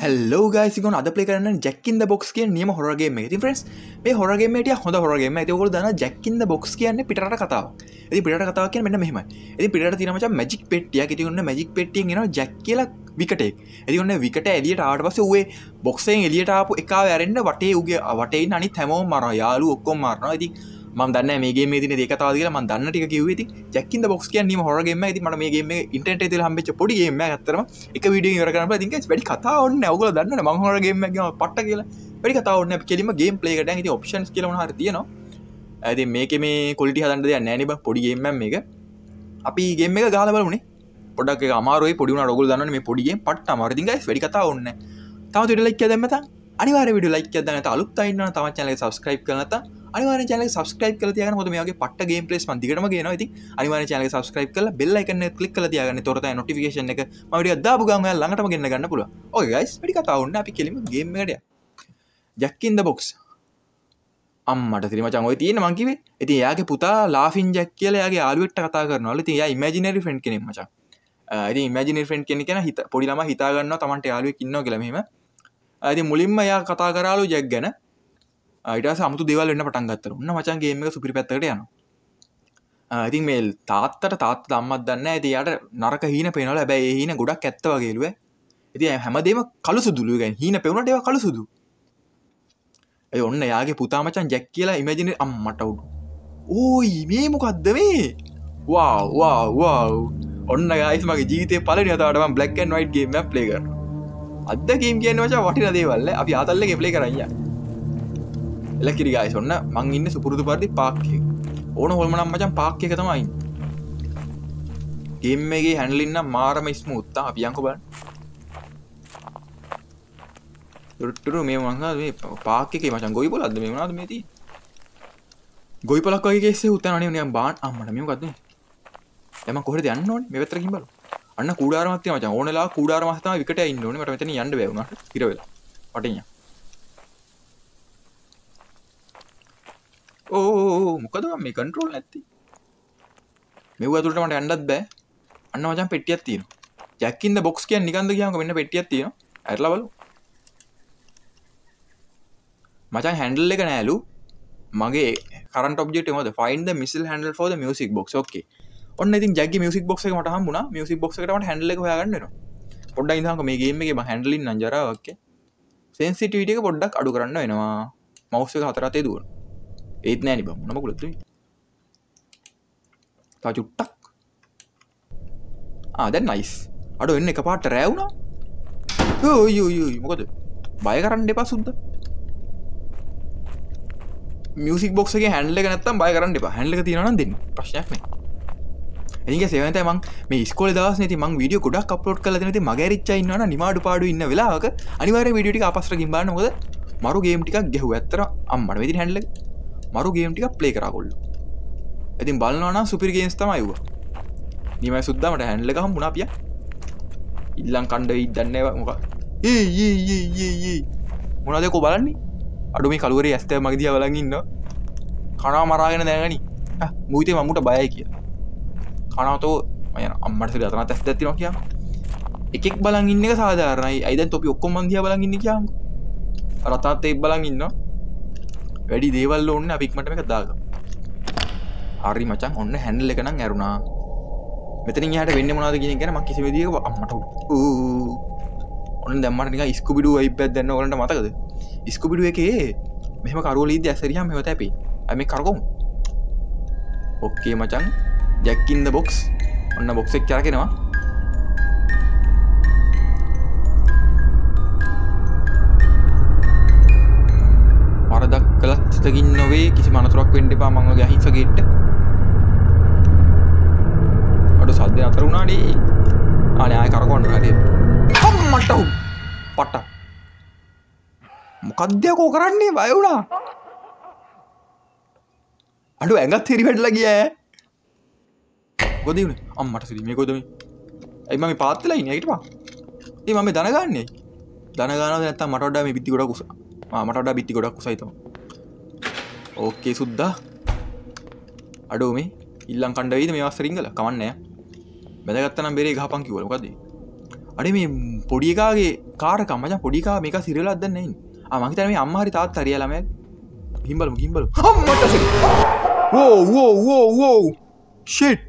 Hello guys इगो आदा play करना जैक इन द बॉक्स के नियम हॉरर गेम में फ्रेंड्स मैं हॉरर गेम में होंद हॉरर गेम में दाना जैक इन द बॉक्स के अने पिटाटा कथा यदि पिटाटा कथा के मैंने मेहमा यदि पिटाटा तीन मचा मैजिक पेटिया कि मैजिक पेटिया जैकेला विकटे यदि विकटे एलियट आट पास हुए बॉक्से एलियट आप एक वटे वटे थेमो मारा यालू ओक्को मारना यदि मैं दाने मे गेम में देखा था मैं दाना टीका की हुई थी जैक इन द बॉक्स की नियम हॉरर गेम में मैं मे गेम में इंटरनेट हम चपोड़ी गेम में हत्या एक वीडियो इंक बड़ी कथा उन्होंने दाना मैं हॉरर गेम में पट्टा के बड़ी कथा उन्हें गेम प्ले करते ऑप्शन के लिए ना अभी मेके में क्वालिटी अने पड़ी गेम में मेक अभी गेम में गाला बल उन्हें पड़ा के अमारो पड़ी अड़ोल दाना मैं पड़ी गेम पट्टा मारो इंका बड़ी कथा उन्हें तब वीडियो लाइक क्या था अनिवार्य वीडियो लाइक क्या था अलुप्त ना तमाम चैनल सब्सक्राइब करना था अनिवार्य चैनल सब्सक्राइब कर दिया मैं आगे पट्टा गेम प्लेस मैं दिखा मैं ना अनिवार्य चैनल सब्सक्राइब कर बेल आइकन क्लिक कर दिया तोरता नोटिफिकेशन ने मैं दब गया लंगट में गिरना पूरा ओके गाइस बड़ी कथा उन्हें आप गेम में जैक इन द बॉक्स अम्मट तिरी मचा तीन मंकी भी याके पुता लाफिंग जैक यागे आलू कथा करना या इमेजिनरी फ्रेंड के नहीं मचा अभी इमेजिनरी फ्रेंड के पोड़ीलामा हिता करना तमाम आलू किन्नो के मेहमे अभी मुलिम या कथा करा जग्गन इटा से अमत दीवा पटांगतर उन्ना मचा गेम सुपर पेगा अति मेल तात तात अम्मदे अभी यार नरक हीन पेन अब हीन गुड़ा कैत्तवागे इधी हेमदेव कल हीन पेवन डेव कल अभी यागे पुता मचा जैकेला इमेजिन अम्मट ओ इमे मुकदमे वाव वाव वाव उन्ना जीते पलट ब्लैक एंड व्हाइट गेम में प्ले कर अद्दा गेम के मचा वाटिना दे वाले अभी आतल के प्ले कराइया लकीरी गाइस ओन्ना मंग इन्ने सुपुरुदु पार्टी पार्क के ओन होल मना मचान पार्क के तमा इन गेम में के हैंडल इन्ना मार में स्मूथ था अभी आंको बन टुटुरु में मंगा में पार्क के मचान गोई बोला दे में ना में थी गोई पला कोई कैसे होता नहीं उन्हें बाण अम्मा में करते एमा कोरे ध्यान नोन में बेतर किंबल अण्णा कूडार मात्ते मचान ओनला कूडार मास्ता विकेट आई नोन मट मेतनी यंड वे उना किरवेला पटिया ओ मुकद मे कंट्रोल मे ऊँटा मैं अंडद बे अन्न मजा पेटी तीन जैक इन द बॉक्स की निकंद पेटी तीन एट वालू मचा हैंडल लेकू मगे current object find the missing handle for the music box okay और थिंक जैक म्यूजिक बॉक्स मटा हम बुना म्यूजिक बॉक्स हैंडल लेकिन नैन पड़ा मे गेम हैंडल इन जरा ओके सेंसिटिविटी के पड़ा अड़क रहा मौस हतरा दूर इतना नहीं बम नमक बोलते ताजू टक आ दैट नाइस अड़ो इन्ने कपाट रहे ना ओ यो यो मगद बाय करंडे पास सुद्ध म्यूजिक बॉक्स के हैंडल करना था बाय करंडे पा हैंडल का तीन ना दिन प्रश्न नहीं इनके सेवन था मंग मैं स्कूल दास नहीं थी मंग वीडियो गुडा अपलोड कर लेते नहीं थी मगर इच्छा इन्ना ना निमाड़ पाड़ इन्ना विला अनिवार्य वीडियो टीका आपस रख इंबान होगा मारो गेम टीका गेहूँ एत्र अम्मा में दिन हैंडल मारो गेम टीका प्ले करा को यदि बालना सुपर गेम्स तम आयु नी मैं सुधा मट हैंडल का हम मुना पिया इला कंड दंडे मुका ये मुना देखो बाल अड़ो मी कल वस्ते मग दिया वाला इन्ना खाना मारा देगा मूते मम्मूट बाया किया खाना तो अम्मा से जाता तेस्ते तीनों क्या एक एक बलांग इन्ने का साधारण आई दिन तो भी ओक्को मन दिया बलांग इन्ने क्या रता बलांग इन्ना වැඩි දේවල් ඕන්නේ අපි ඉක්මනට මේක දාගමු. හරි මචං ඔන්න හැන්ඩල් එක නම් ඇරුණා. මෙතනින් එහාට වෙන්නේ මොනවද කියන එක ගැන මම කිසිම විදියක අම්මට උ ඔන්න දැන් මට නිකන් ස්කූබි ඩූ වයිබ් එකක් දැනන ඕගලන්ට මතකද? ස්කූබි ඩූ එකේ මෙහෙම කරවලීද්දි ඇස්සරියම් මෙහෙම තැපේ. අපි මේක කරගමු. ඔක්කේ මචං ජැක් ඉන් ද බොක්ස් ඔන්න බොක්ස් එක කරගෙනවා. वे किसी मानसुराक वेंटे पा मंगल गया हिंसा गेट अड़ो साथ दिन आता रुना डी आने आय कार कौन रहा डी हम मट्टा हूँ पट्टा मुकद्दे को कराने भाई उड़ा अड़ो ऐंगा थेरी बैठ लगी है गोदी उन्हें हम मट्टा थेरी मेरे को तो मैं एक मामी पाते लाइन है कितना ये मामी दाना गाना तो नेता मटोड़ा में बिट्टी कोड़ा कुसा मटोड़ा बिट्टी कोड़ा कुसा ही तो ओके सुद्धा अड़ो में इला कंड मे वस्त्र हिंगल कमण बेदगत्ता बेरे घापंकी बोलो कदे अरे मे పొడిగాగే කාරක මචං పొడిකා මේක සිරියලක් දැන් නැහැ ඉන්නේ. ආ මං හිතන්නේ මේ අම්මා හරි තාත්තා හරි ළමයා ගිහින් බලමු අම්මට සෙ වෝ shit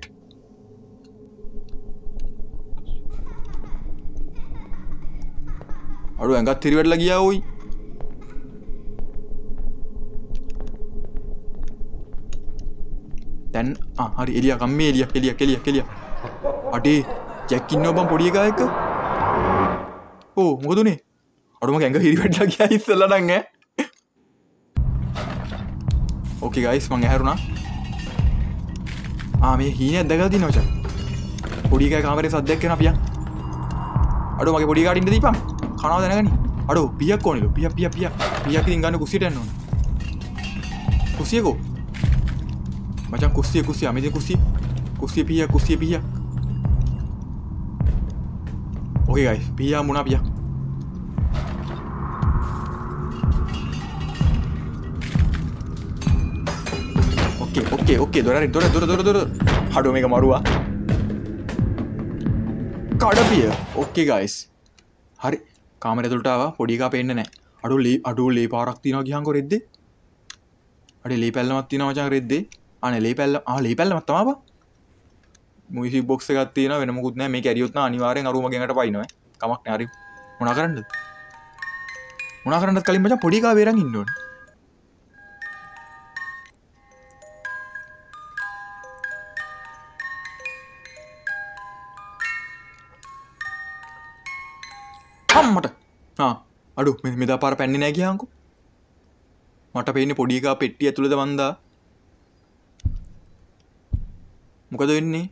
අර ඇඟත් තිරිවැටලා ගියා ඔයි. දැන් ආ හරි එළිය ගම්මේ එළිය අඩේ ජැක් ඉන්නව බං පොඩි එකා එක්ක. ඕ මොකද උනේ? අර මගේ ඇඟ හිරිවැටලා ගියා ඉස්සෙල්ලා නම් ඈ. ओके गाइस मैं हैरुना हाँ मैं ही ने दगा दिन हो जाए पुड़ी का कहाँ मेरे साथ देख के ना पिया अड़ो मगे पुड़ी गाड़ी नहीं दीपा खाना देना का नहीं अड़ो पिया कौन लो पिया पिया पिया पिया की इंगाने कुसी टेन कुसी को मचा कुसी कुसी हमें कुसी कुसी पिया कुसी पिया ओके गाइस पिया मुना पिया ओके ओके दौड़ा दौड़ा दौड़ा दौड़ा दौड़ा हाडो में का मारूआ काड़ा भी है ओके गाइस हरे कामरे तो उल्टा हुआ पोड़ी का पेंड ने अड़ो ले पार रखती ना कि हाँ को रेत दे अरे ले पहले मत तीना मचांग रेत दे आने ले पहले मत तमाबा म्यूजिक बॉक्स से गाती ना वेनम कुछ नहीं मैं कैरी उतना अनिवार्य अरू मगे घंटा पाई ना कमक नहीं आ रही मुनाकरंड कल मचा पोड़ी का बेरंग हिंदू मट हाँ अड़ू मिधा पार पेन नहीं गया हमको मट पेन पोड़ी का पेटी अतुल बंदा मुकदो इन्नी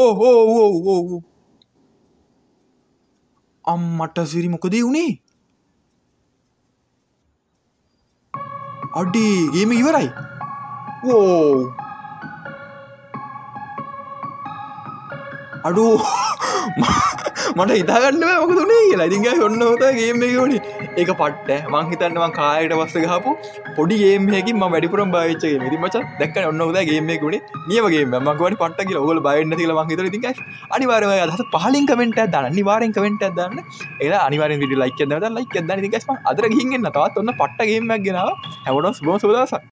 ओ हो ओ अम्मट सिरी मुकदी उन्नी अड्डी गेम इवर आई ओ अड़ू मट इधा कटे गेम में एक पट्टे हिता बस पोड़ी गेम हेगी मड़पुर भावित गेम मच दौड़ा गेम में नियम गेम मैं पट्टी बाइंका अनिवार्य पाल इंक विंटे अनिवार्य इंक विंटे अनिवार्य वीडियो लाइक लाइक अदर हिंग पट्ट गेम में सुबह सुबह